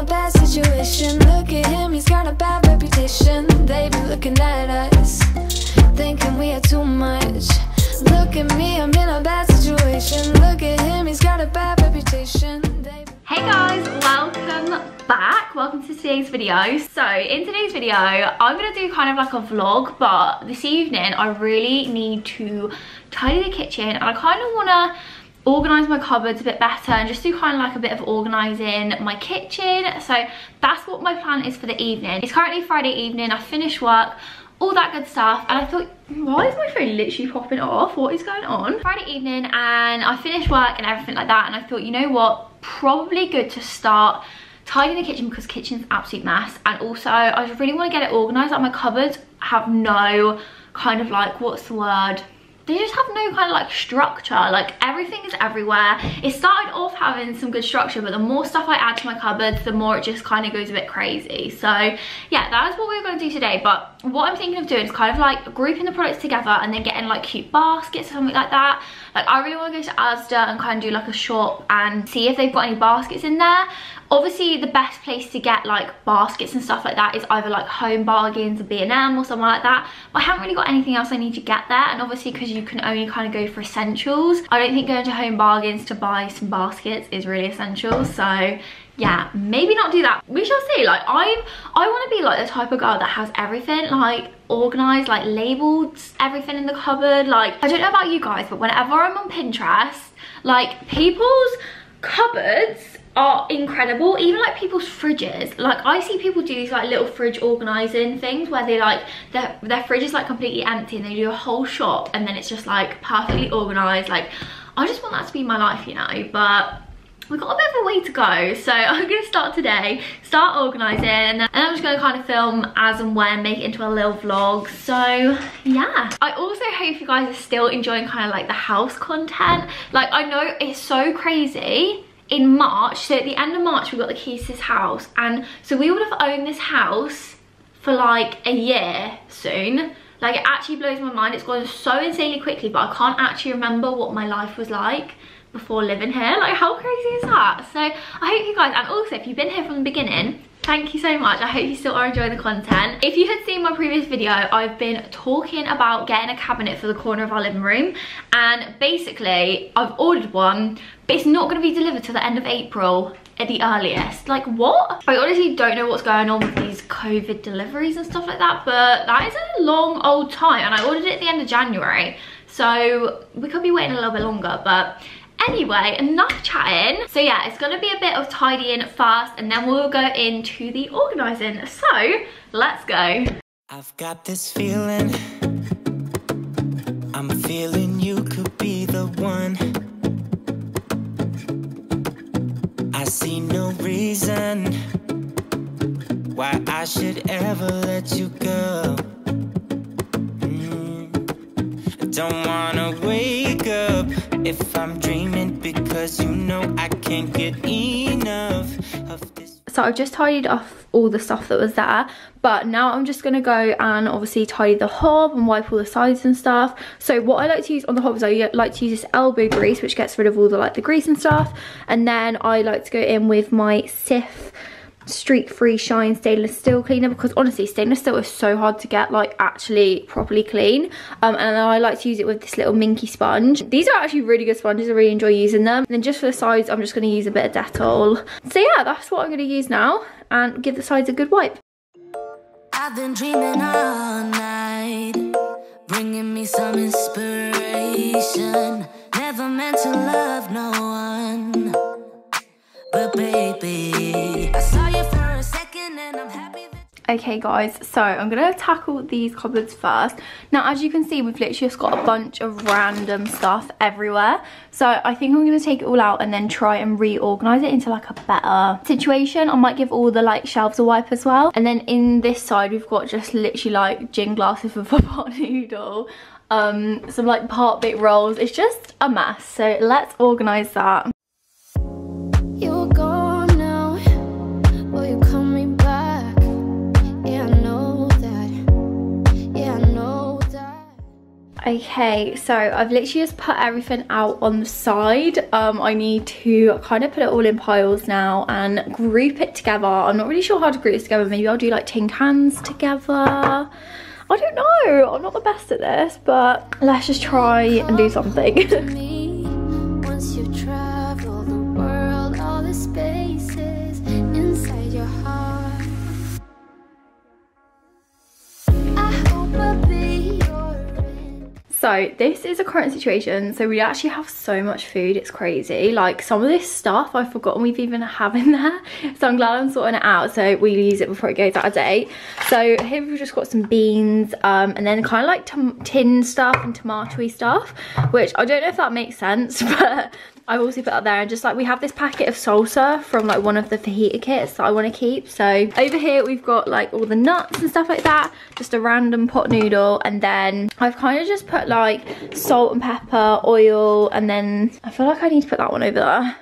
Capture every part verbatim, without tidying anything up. a bad situation. Look at him, he's got a bad reputation. They be looking at us, thinking we are too much. Look at me, I'm in a bad situation. Look at him, he's got a bad reputation. Hey guys, welcome back. Welcome to today's video. So in today's video, I'm gonna do kind of like a vlog, but this evening I really need to tidy the kitchen and I kind of wanna organize my cupboards a bit better and just do kind of like a bit of organizing my kitchen. So that's what my plan is for the evening. It's currently Friday evening. I finished work, all that good stuff, and I thought, why is my phone literally popping off? What is going on? Friday evening and I finished work and everything like that, and I thought, you know what, probably good to start tidying the kitchen because kitchen's an absolute mess. And also I just really want to get it organized. Like my cupboards have no kind of like, what's the word? They just have no kind of like structure. Like everything is everywhere. It started off having some good structure, but the more stuff I add to my cupboards, the more it just kind of goes a bit crazy. So yeah, that is what we're going to do today. But what I'm thinking of doing is kind of like grouping the products together and then getting like cute baskets or something like that. Like I really want to go to Asda and kind of do like a shop and see if they've got any baskets in there. Obviously the best place to get like baskets and stuff like that is either like Home Bargains or B and M or somewhere like that, but I haven't really got anything else I need to get there. And obviously because you can only kind of go for essentials, I don't think going to Home Bargains to buy some baskets is really essential. So yeah, maybe not do that. We shall see. Like I'm I want to be like the type of girl that has everything like organized, like labeled everything in the cupboard. Like I don't know about you guys, but whenever I'm on Pinterest, like people's cupboards are incredible, even like people's fridges. Like I see people do these like little fridge organizing things where they like their, their fridge is like completely empty and they do a whole shop and then it's just like perfectly organized. Like I just want that to be my life, you know. But we've got a bit of a way to go, so I'm gonna start today, start organizing, and I'm just gonna kind of film as and when, make it into a little vlog. So yeah, I also hope you guys are still enjoying kind of like the house content. Like I know it's so crazy. In March, so at the end of March we got the keys to this house, and so we would have owned this house for like a year soon. Like it actually blows my mind. It's gone so insanely quickly, but I can't actually remember what my life was like before living here. Like how crazy is that? So I hope you guys, and also if you've been here from the beginning, thank you so much. I hope you still are enjoying the content. If you had seen my previous video, I've been talking about getting a cabinet for the corner of our living room, and basically I've ordered one, but it's not going to be delivered till the end of April at the earliest. Like what? I honestly don't know what's going on with these COVID deliveries and stuff like that, but that is a long old time, and I ordered it at the end of January, so we could be waiting a little bit longer. But anyway, enough chatting. So yeah, it's gonna be a bit of tidying first and then we'll go into the organising. So let's go. I've got this feeling, I'm feeling you could be the one. I see no reason why I should ever let you go. Mm, I don't wanna wake up if I'm dreaming, because you know I can't get enough of this. So I've just tidied off all the stuff that was there, but now I'm just going to go and obviously tidy the hob and wipe all the sides and stuff. So what I like to use on the hob is I like to use this elbow grease, which gets rid of all the like the grease and stuff. And then I like to go in with my Cif streak free shine stainless steel cleaner, because honestly stainless steel is so hard to get like actually properly clean. Um, and I like to use it with this little Minky sponge. These are actually really good sponges, I really enjoy using them. And then just for the sides I'm just going to use a bit of Dettol. So yeah, that's what I'm going to use now and give the sides a good wipe. I've been dreaming all night, bringing me some inspiration. Never meant to love no one, but baby, I saw you for a second and I'm happy that... Okay guys, so I'm gonna tackle these cupboards first. Now as you can see, we've literally just got a bunch of random stuff everywhere, so I think I'm gonna take it all out and then try and reorganize it into like a better situation. I might give all the like shelves a wipe as well. And then in this side we've got just literally like gin glasses with a pot noodle, um some like part bit rolls. It's just a mess, so let's organize that. Okay, so I've literally just put everything out on the side. Um, I need to kind of put it all in piles now and group it together. I'm not really sure how to group it together. Maybe I'll do like tin cans together. I don't know. I'm not the best at this, but let's just try and do something. So this is a current situation, so we actually have so much food, it's crazy. Like some of this stuff I've forgotten we've even had in there, so I'm glad I'm sorting it out so we use it before it goes out of date. So here we've just got some beans, um, and then kind of like tin stuff and tomatoey stuff, which I don't know if that makes sense, but I've also put up there. And just like we have this packet of salsa from like one of the fajita kits that I want to keep. So over here we've got like all the nuts and stuff like that, just a random pot noodle, and then I've kind of just put like salt and pepper, oil, and then I feel like I need to put that one over there.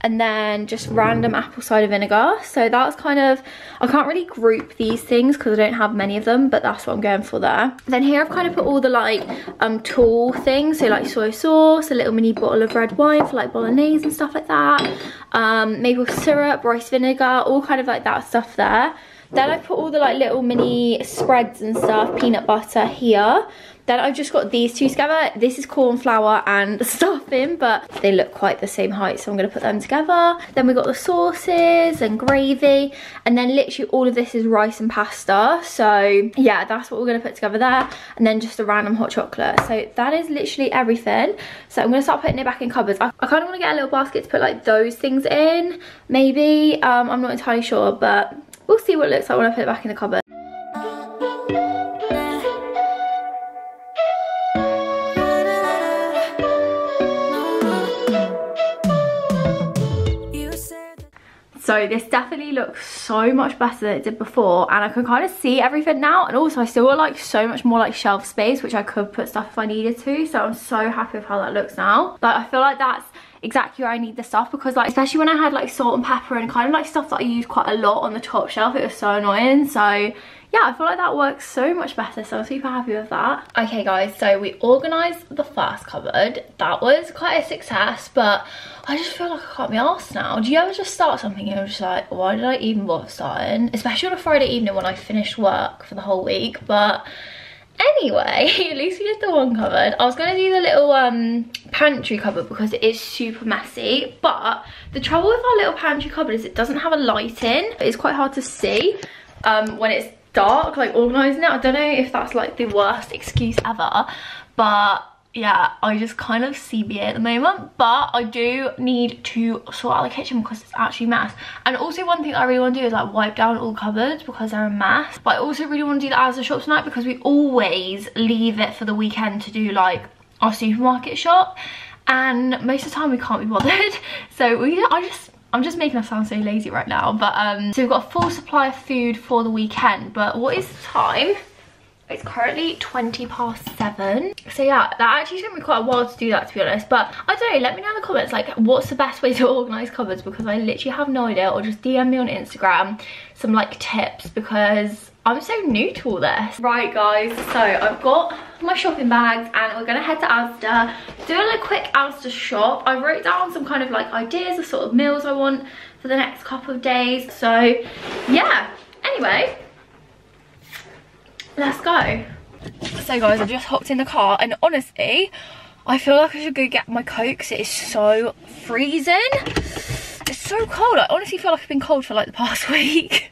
And then just random apple cider vinegar. So that's kind of, I can't really group these things because I don't have many of them, but that's what I'm going for there. Then here I've kind of put all the like um tool things, so like soy sauce, a little mini bottle of red wine for like bolognese and stuff like that, um maple syrup, rice vinegar, all kind of like that stuff there. Then I put all the like little mini spreads and stuff, peanut butter here. Then I've just got these two together. This is corn flour and stuffing, but they look quite the same height, so I'm gonna put them together. Then we've got the sauces and gravy, and then literally all of this is rice and pasta. So yeah, that's what we're gonna put together there. And then just a random hot chocolate. So that is literally everything. So I'm gonna start putting it back in cupboards. I, I kinda wanna get a little basket to put like those things in, maybe. Um, I'm not entirely sure, but we'll see what it looks like when I put it back in the cupboard. So this definitely looks so much better than it did before, and I can kind of see everything now, and also I still got like so much more like shelf space, which I could put stuff if I needed to, so I'm so happy with how that looks now. Like I feel like that's exactly where I need the stuff, because like especially when I had like salt and pepper and kind of like stuff that I used quite a lot on the top shelf, it was so annoying. So yeah, I feel like that works so much better, so I'm super happy with that. Okay guys, so we organised the first cupboard. That was quite a success, but I just feel like I can't be arsed now. Do you ever just start something and you're just like, why did I even bother starting? Especially on a Friday evening when I finished work for the whole week, but anyway, at least we did the one cupboard. I was going to do the little um, pantry cupboard because it is super messy, but the trouble with our little pantry cupboard is it doesn't have a light in. It's quite hard to see um, when it's dark, like organising it. I don't know if that's like the worst excuse ever, but yeah, I just kind of C B A at the moment, but I do need to sort out the kitchen because it's actually a mess. And also one thing I really want to do is like wipe down all cupboards because they're a mess. But I also really want to do the Asda shop tonight because we always leave it for the weekend to do like our supermarket shop, and most of the time we can't be bothered. So we, I just, I'm just making us sound so lazy right now. But um, so we've got a full supply of food for the weekend. But what is the time? It's currently twenty past seven. So yeah, that actually took me quite a while to do that, to be honest. But I don't know, let me know in the comments, like, what's the best way to organise cupboards? Because I literally have no idea. Or just D M me on Instagram some, like, tips. Because I'm so new to all this. Right, guys. So I've got my shopping bags. And we're going to head to Asda. Doing a quick Asda shop. I wrote down some kind of, like, ideas of sort of meals I want for the next couple of days. So, yeah. Anyway, let's go. So guys, I've just hopped in the car, and honestly, I feel like I should go get my coat because it is so freezing. It's so cold. I honestly feel like I've been cold for like the past week.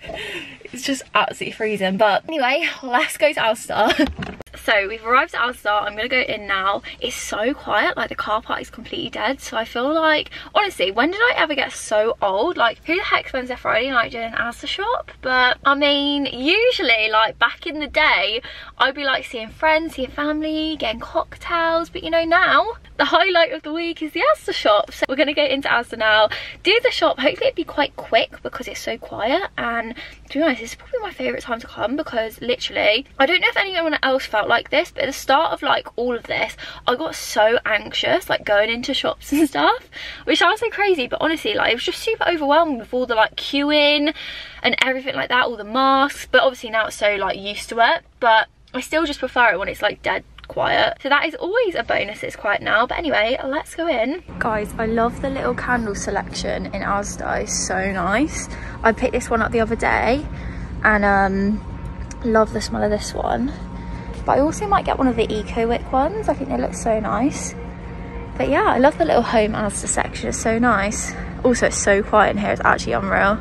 It's just absolutely freezing. But anyway, let's go to Asda. So we've arrived at Asda. I'm gonna go in now. It's so quiet, like the car park is completely dead. So I feel like, honestly, when did I ever get so old? Like, who the heck spends their Friday night doing an Asda shop? But I mean, usually, like back in the day, I'd be like seeing friends, seeing family, getting cocktails. But you know, now the highlight of the week is the Asda shop. So we're gonna go into Asda now, do the shop. Hopefully it'd be quite quick because it's so quiet. And to be honest, this is probably my favorite time to come because literally, I don't know if anyone else felt like like this, but at the start of like all of this I got so anxious like going into shops and stuff, which sounds so crazy, but honestly, like it was just super overwhelming with all the like queuing and everything like that, all the masks. But obviously now it's so like used to it, but I still just prefer it when it's like dead quiet. So that is always a bonus, it's quiet now. But anyway, let's go in. Guys, I love the little candle selection in Asda, it's so nice. I picked this one up the other day and um, love the smell of this one. But I also might get one of the Eco Wick ones. I think they look so nice. But yeah, I love the little home Asda section, it's so nice. Also, it's so quiet in here, it's actually unreal.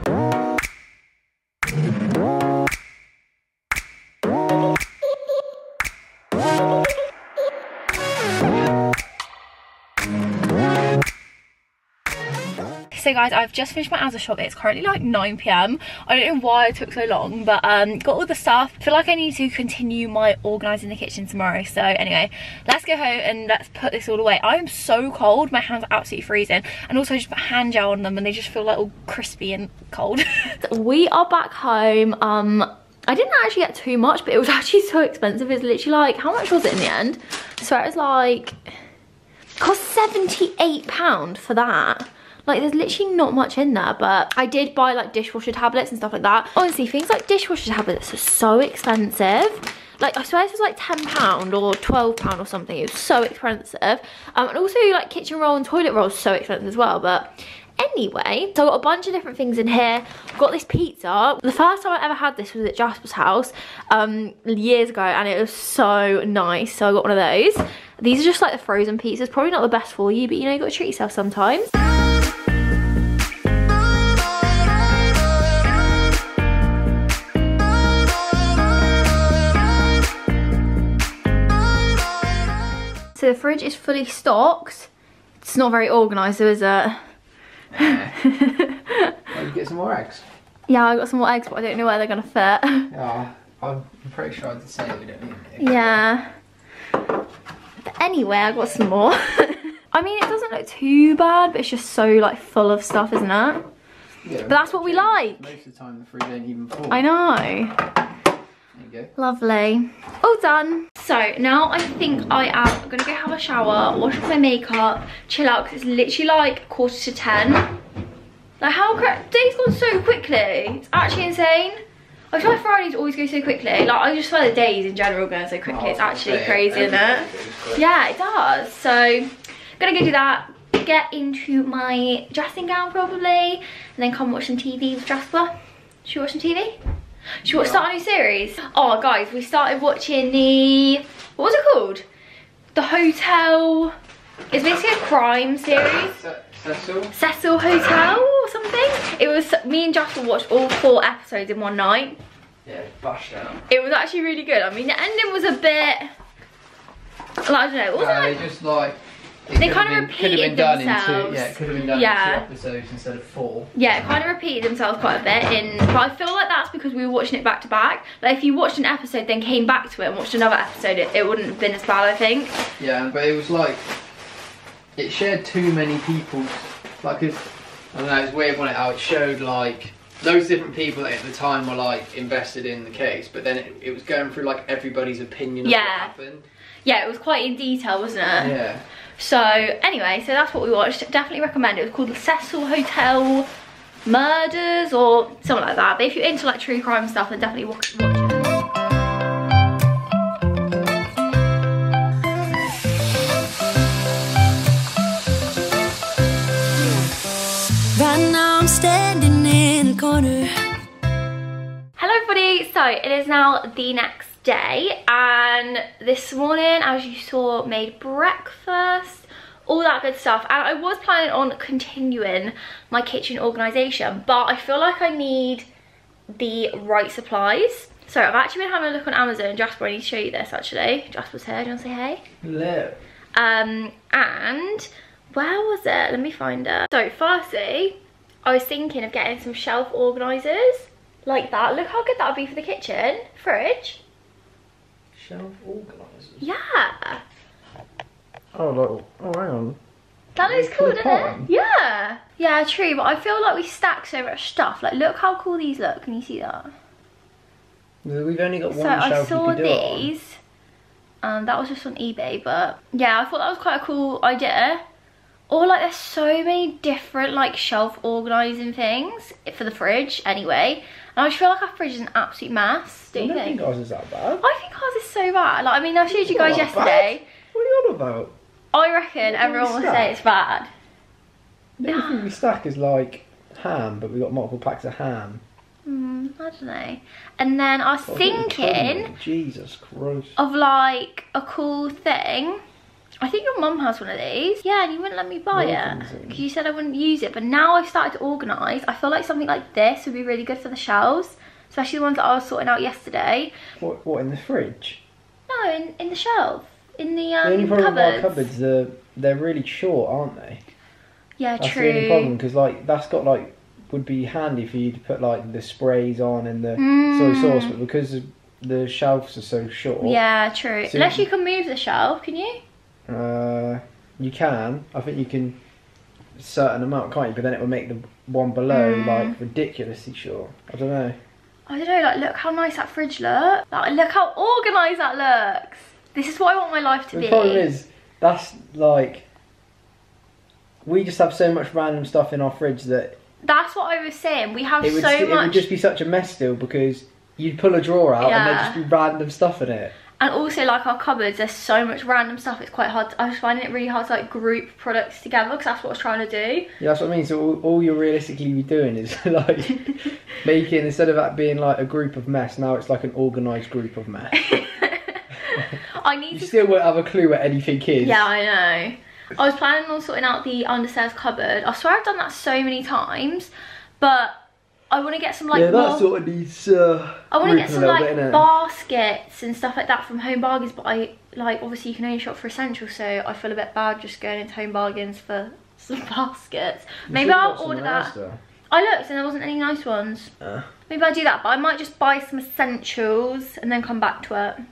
So guys, I've just finished my Asda shop. It's currently like nine p m I don't know why it took so long, but um got all the stuff. I feel like I need to continue my organising the kitchen tomorrow. So anyway, let's go home and let's put this all away. I am so cold, my hands are absolutely freezing, and also I just put hand gel on them and they just feel like all crispy and cold. We are back home. um I didn't actually get too much, but it was actually so expensive. It's literally like, how much was it in the end? So it was like, cost seventy-eight pounds for that. Like, there's literally not much in there, but I did buy like dishwasher tablets and stuff like that. Honestly, things like dishwasher tablets are so expensive. Like, I swear this was like ten pounds or twelve pounds or something. It was so expensive. Um, and also like kitchen roll and toilet roll is so expensive as well, but anyway, so I got a bunch of different things in here. I've got this pizza. The first time I ever had this was at Jasper's house um, years ago, and it was so nice. So I got one of those. These are just like the frozen pizzas. Probably not the best for you, but you know, you got to treat yourself sometimes. So the fridge is fully stocked. It's not very organised, though, is it? Well, you get some more eggs. Yeah, I got some more eggs, but I don't know where they're gonna fit. Yeah, I'm pretty sure I'd say we don't need it. Yeah. But anyway, I got some more. I mean, it doesn't look too bad, but it's just so like full of stuff, isn't it? Yeah, but that's what we like. Most of the time, the fridge ain't even full. I know. There you go. Lovely. All done. So now I think I am gonna go have a shower, wash off my makeup, chill out, because it's literally like quarter to ten. Like, how crap, day's gone so quickly. It's actually insane. I feel like Fridays always go so quickly. Like, I just feel the days in general going so quickly. It's actually crazy, isn't it? Yeah, it does. So I'm gonna go do that, get into my dressing gown probably, and then come watch some T V with Jasper. Should we watch some T V? Should we start a new series? Oh guys, we started watching the, what was it called? The hotel, it's basically a crime series. Cecil? Cecil Hotel or something. It was, me and Jasper watched all four episodes in one night. Yeah, bashed out. It was actually really good. I mean, the ending was a bit, like, I don't know. It wasn't no, like, just like, it they kind of repeated been done themselves. Into, yeah, it could have been done yeah. in two episodes instead of four. Yeah, it kind of repeated themselves quite a bit. In, but I feel like that's because we were watching it back to back. Like, if you watched an episode, then came back to it and watched another episode, it, it wouldn't have been as bad, I think. Yeah, but it was like, it shared too many people's, like, it, I don't know, it's weird when it out. It showed, like, those different people that at the time were, like, invested in the case, but then it, it was going through, like, everybody's opinion of yeah. what happened. Yeah, it was quite in detail, wasn't it? Yeah. So anyway, so that's what we watched. Definitely recommend it. It was called the Cecil Hotel Murders or something like that. But if you're into like true crime stuff, then definitely watch it. Right now I'm standing in the corner. Hello everybody. So it is now the next day, and this morning, as you saw, made breakfast, all that good stuff, and I was planning on continuing my kitchen organisation, but I feel like I need the right supplies. So I've actually been having a look on Amazon. Jasper, I need to show you this actually. Jasper's here, do you want to say hey? Hello. Um, and where was it? Let me find it. So firstly, I was thinking of getting some shelf organisers like that. Look how good that would be for the kitchen, fridge. Shelf organisers? Yeah. Oh, look. Oh, hang on. That looks cool, doesn't it? Yeah. Yeah, true, but I feel like we stack so much stuff. Like, look how cool these look. Can you see that? We've only got one shelf you can do it on. So I saw these. Um, that was just on eBay, but yeah, I thought that was quite a cool idea. Or like there's so many different like shelf organising things for the fridge anyway. And I just feel like our fridge is an absolute mess. Do you think? I don't think ours is that bad. I think ours is so bad. Like I mean I showed you guys yesterday. What are you on about? I reckon everyone will say it's bad. The only thing we stack is like ham, but we've got multiple packs of ham. Mm, I don't know. And then I was oh, thinking Jesus Christ. Of like a cool thing. I think your mum has one of these. Yeah, and you wouldn't let me buy Welcome it. Because you said I wouldn't use it. But now I've started to organise. I feel like something like this would be really good for the shelves. Especially the ones that I was sorting out yesterday. What, what in the fridge? No, in, in the shelf. In the, um, the only problem cupboards. With our cupboards, uh, they're really short, aren't they? Yeah, that's true. That's the only problem. Because like, that's got like... would be handy for you to put like the sprays on and the mm. soy sauce, but because the shelves are so short. Yeah, true. So unless you can move the shelf, can you? Uh, you can. I think you can a certain amount, can't you? But then it will make the one below mm. like ridiculously short. I don't know. I don't know. Like, look how nice that fridge looks. Like, look how organised that looks. This is what I want my life to the be. The problem is, that's like we just have so much random stuff in our fridge that. That's what I was saying, we have so much... It would just be such a mess still because you'd pull a drawer out yeah. and there'd just be random stuff in it. And also like our cupboards, there's so much random stuff, it's quite hard, to, I was finding it really hard to like group products together because that's what I was trying to do. Yeah, that's what I mean, so all, all you're realistically be doing is like making, instead of that being like a group of mess, now it's like an organised group of mess. I need you to... still won't have a clue where anything is. Yeah, I know. I was planning on sorting out the understairs cupboard. I swear I've done that so many times, but I want to get some like yeah, that more, sort of needs. Uh, I want to get some like bit, baskets and stuff like that from Home Bargains, but I like obviously you can only shop for essential, so I feel a bit bad just going into Home Bargains for some baskets. You Maybe I'll order that. Asda. I looked and there wasn't any nice ones. Uh. Maybe I'll do that, but I might just buy some essentials and then come back to it.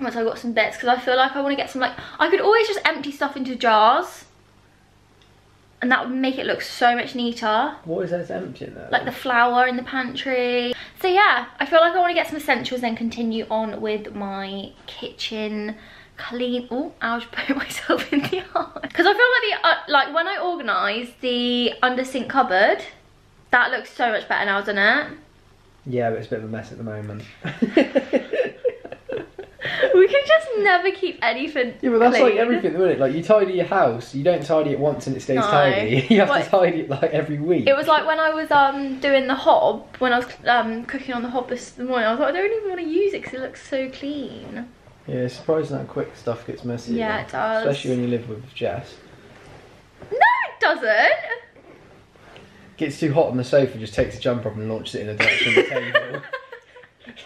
Once I've got some bits, because I feel like I want to get some, like, I could always just empty stuff into jars. And that would make it look so much neater. What is that empty in there? Like the flour in the pantry. So yeah, I feel like I want to get some essentials and continue on with my kitchen clean. Oh, I was putting myself in the eye. Because I feel like, the, uh, like when I organise the under sink cupboard, that looks so much better now, doesn't it? Yeah, but it's a bit of a mess at the moment. We can just never keep anything Yeah, but that's clean. Like everything, isn't it? Like, you tidy your house, you don't tidy it once and it stays no. tidy. You have what? to tidy it, like, every week. It was like when I was um doing the hob, when I was um cooking on the hob this morning, I was like, I don't even want to use it because it looks so clean. Yeah, it's surprising how quick stuff gets messy. Yeah, though. It does. Especially when you live with Jess. No, it doesn't! Gets too hot on the sofa, just takes a jumper off and launches it in a direction of the table.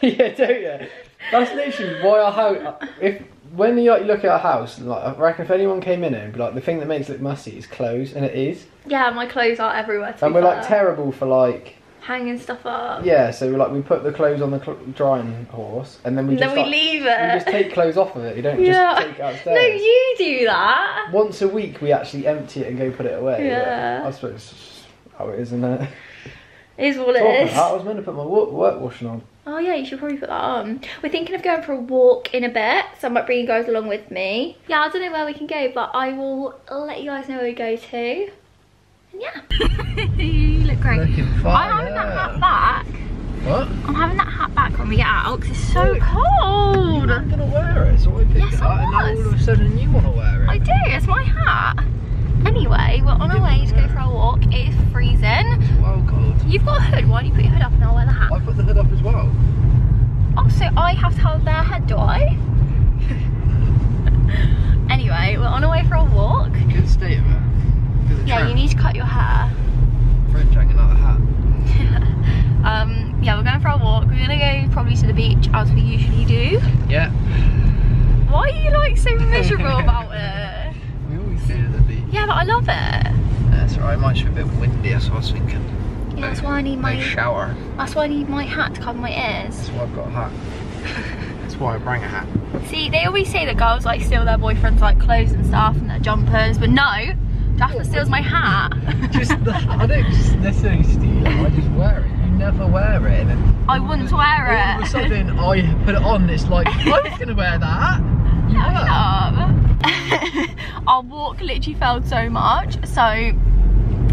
Yeah, don't you? That's literally why our house. If when you like, look at our house, like I reckon if anyone came in and be like, the thing that makes it look messy is clothes, and it is. Yeah, my clothes are everywhere. To and we're like terrible for like hanging stuff up. Yeah, so we're like we put the clothes on the cl drying horse, and then we and just then we like, leave it. We just take clothes off of it. You don't yeah. just take it upstairs. No, you do that. Once a week, we actually empty it and go put it away. Yeah, I suppose that's how it is, isn't it? It is what it oh, is. I was meant to put my work, work washing on. Oh yeah, you should probably put that on. We're thinking of going for a walk in a bit, so I might bring you guys along with me. Yeah, I don't know where we can go, but I will let you guys know where we go to. And yeah. You look great. Looking fine, I'm having yeah. that hat back. What? I'm having that hat back when we get out, because it's so look, cold. You're not going to wear it, so I picked yes, it up, and now all of a sudden you want to wear it. I do, it's my hat. Anyway, we're on our way to go for a walk. It is freezing. It's wild cold. You've got a hood. Why do you put your hood up and I'll wear the hat? I put the hood up as well. Oh, so I have to hold their head, do I? Anyway, we're on our way for a walk. Good statement. Yeah, tramp. You need to cut your hair. French hanging out the hat. um, yeah, we're going for a walk. We're going to go probably to the beach as we usually do. Yeah. Why are you like so miserable about it? We always do the beach. Yeah, but I love it. Yeah, it's alright, it might be a bit windy, that's what I was thinking. Yeah, that's why I need my shower. That's why I need my hat to cover my ears. That's why I've got a hat. That's why I bring a hat. See, they always say that girls like steal their boyfriends like clothes and stuff and their jumpers, but no, Jasper steals my hat. Just the, I don't just necessarily steal it, I just wear it. You never wear it. And I wouldn't wear all it. All of a sudden I put it on, it's like, I was gonna wear that. You no, wear. Our walk literally failed so much. So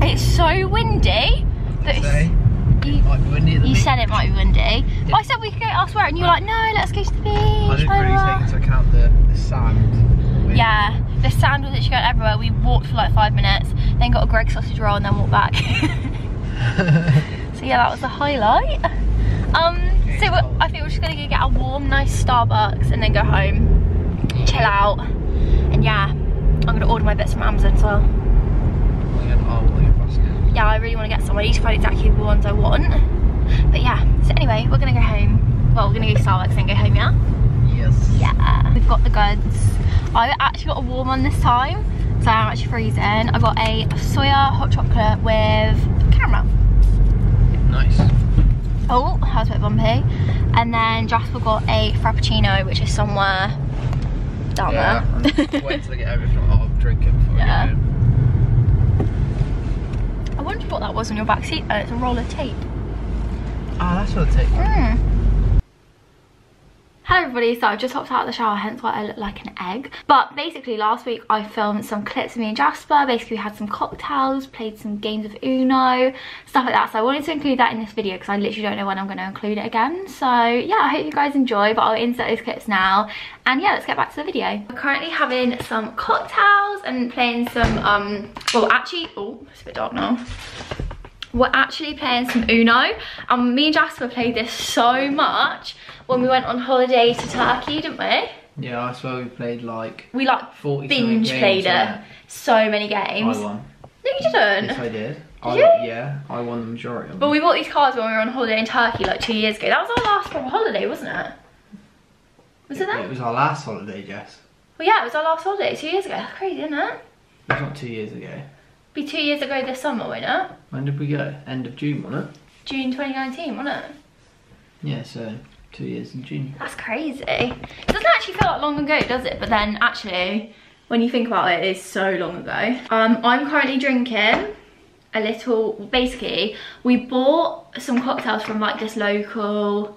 it's so windy that it's, you, windy you said it might be windy. Yeah. But I said we could go elsewhere, and you were like, no, let's go to the beach. I didn't really take into account the, the sand. Wind. Yeah, the sand was literally going everywhere. We walked for like five minutes, then got a Greggs sausage roll, and then walked back. So yeah, that was the highlight. Um, so we're, I think we're just gonna go get a warm, nice Starbucks, and then go home, chill out, and yeah, I'm gonna order my bits from Amazon as well. Yeah, I really want to get some. I need to find exactly the ones I want. But yeah, so anyway, we're gonna go home. Well, we're gonna go to Starbucks and go home, yeah? Yes. Yeah. We've got the goods. I actually got a warm one this time, so I'm actually freezing. I got a soya hot chocolate with caramel. Nice. Oh, that was a bit bumpy. And then Jasper got a frappuccino, which is somewhere down yeah, there. Yeah, wait till I get home. If not, I'll drink it before yeah. I get home. I wondered what that was on your back seat. Oh, it's a roll of tape. Ah, oh, that's what the tape. Mm. Hello everybody, so I've just hopped out of the shower, hence why I look like an egg. But basically last week I filmed some clips of me and Jasper. Basically we had some cocktails, played some games of Uno, stuff like that. So I wanted to include that in this video because I literally don't know when I'm going to include it again. So yeah, I hope you guys enjoy, but I'll insert those clips now. And yeah, let's get back to the video. We're currently having some cocktails and playing some, um, well actually, oh, it's a bit dark now. We're actually playing some Uno. Um, me and Jasper played this so much when we went on holiday to Turkey, didn't we? Yeah, I swear we played like We like forty binge games, played yeah. it. So many games. I won. No, you didn't. Yes, I did. I, yeah, I won the majority of them. But we bought these cards when we were on holiday in Turkey like two years ago. That was our last proper holiday, wasn't it? Was it that? It was our last holiday, Jess. Well, yeah, it was our last holiday two years ago. That's crazy, isn't it? It's not two years ago. Be two years ago this summer, won't it? When did we go? End of June, wasn't it? June twenty nineteen, wasn't it? Yeah, so two years in June. That's crazy. It doesn't actually feel like long ago, does it? But then actually, when you think about it, it is so long ago. Um, I'm currently drinking a little, basically, we bought some cocktails from like this local,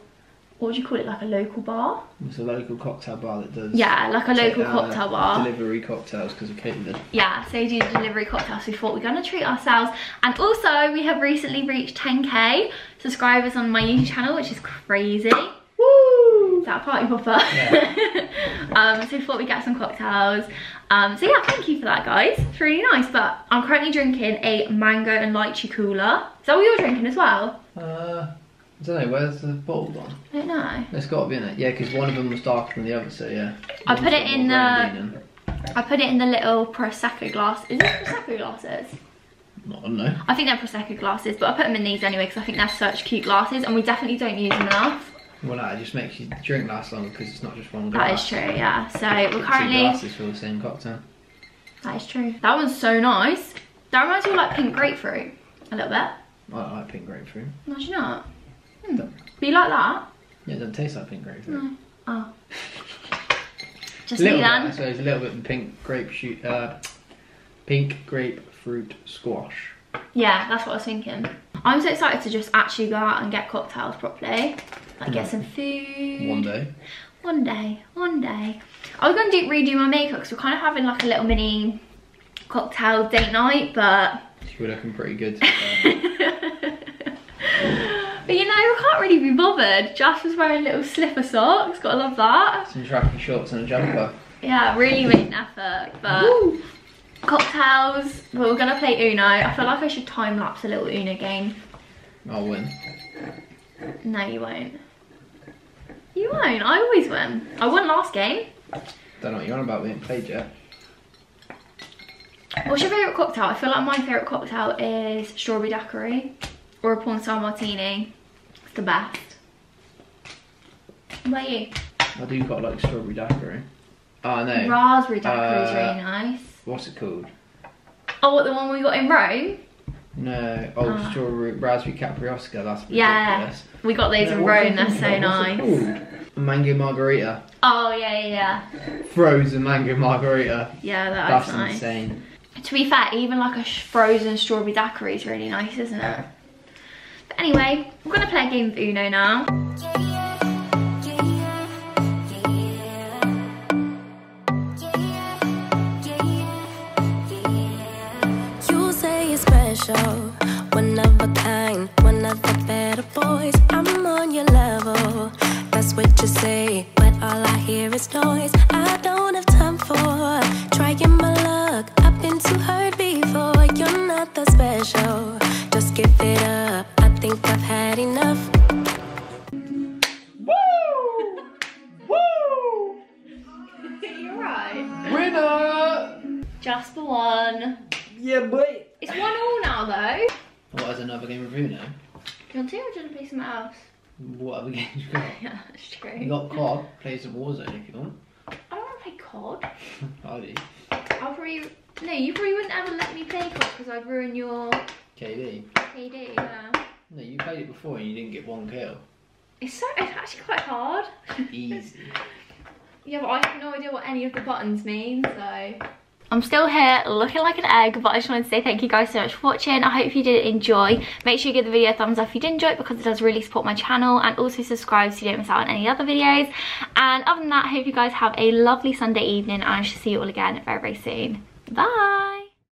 what do you call it, like a local bar? It's a local cocktail bar that does... Yeah, like a local cocktail bar. Delivery cocktails, because of Caitlin. Yeah, so we do delivery cocktails. We thought we were going to treat ourselves. And also, we have recently reached ten K subscribers on my YouTube channel, which is crazy. Woo! Is that a party popper? Yeah. um, so we thought we'd get some cocktails. Um, so yeah, thank you for that, guys. It's really nice. But I'm currently drinking a mango and lychee cooler. Is that what you're drinking as well? Uh... I don't know, where's the bottle gone? I don't know. It's got to be in it, yeah, because one of them was darker than the other, so yeah. I put it in the... I put it in the little Prosecco glass. Is it Prosecco glasses? I don't know. I think they're Prosecco glasses, but I put them in these anyway because I think they're such cute glasses and we definitely don't use them enough. Well, that just makes you drink last long because it's not just one glass. That is true, yeah. So we're currently... Two glasses for the same cocktail. That is true. That one's so nice. That reminds me of like pink grapefruit, a little bit. I don't like pink grapefruit. No, do you not? Do you like that? Yeah, it doesn't taste like pink grapefruit. No. Oh. Just me then. So it's a little bit of pink grape shoot, uh, pink grapefruit squash. Yeah, that's what I was thinking. I'm so excited to just actually go out and get cocktails properly. Like get some food. One day. One day. One day. I was going to do, redo my makeup because we're kind of having like a little mini cocktail date night, but... You're looking pretty good. But you know, I can't really be bothered. Jasper's wearing little slipper socks, gotta love that. Some tracky shorts and a jumper. Yeah, really made an effort, but Woo. cocktails, well, we're gonna play Uno. I feel like I should time lapse a little Uno game. I'll win. No, you won't. You won't, I always win. I won last game. Don't know what you're on about, we haven't played yet. What's your favourite cocktail? I feel like my favourite cocktail is strawberry daiquiri or a porn star martini. The best. What about you? I do got like strawberry daiquiri. Oh no. Raspberry daiquiri uh, is really nice. What's it called? Oh, what, the one we got in Rome? No, oh, oh. strawberry raspberry capriosca. That's ridiculous. Yeah, we got those no, in Rome. They're so what's nice. Mango margarita. Oh yeah, yeah, yeah. Frozen mango margarita. Yeah, that that's nice. Insane. To be fair, even like a frozen strawberry daiquiri is really nice, isn't it? Anyway, we're gonna play a game of Uno now. special, one of a kind, one of the better boys. I'm on your level, that's what you say, but all I hear is noise. I don't have time for trying my luck. I've been too hurt before. You're not that special, just give it up. I think I've had enough. Woo! Woo! You're right. Winner! Jasper won. Yeah, boy. It's one all now, though. What is another game of Uno? Do you want to, or do you want to play something else? What other games you got? Yeah, that's true. You got C O D, play some Warzone if you want. I don't want to play C O D. I do. I'll probably... No, you probably wouldn't ever let me play C O D because I'd ruin your... K D. K D, yeah. No, you played it before and you didn't get one kill. It's so... It's actually quite hard. Easy. Yeah, but I have no idea what any of the buttons mean, so... I'm still here looking like an egg, but I just wanted to say thank you guys so much for watching. I hope you did enjoy. Make sure you give the video a thumbs up if you did enjoy it because it does really support my channel, and also subscribe so you don't miss out on any other videos. And other than that, I hope you guys have a lovely Sunday evening, and I shall see you all again very, very soon. Bye!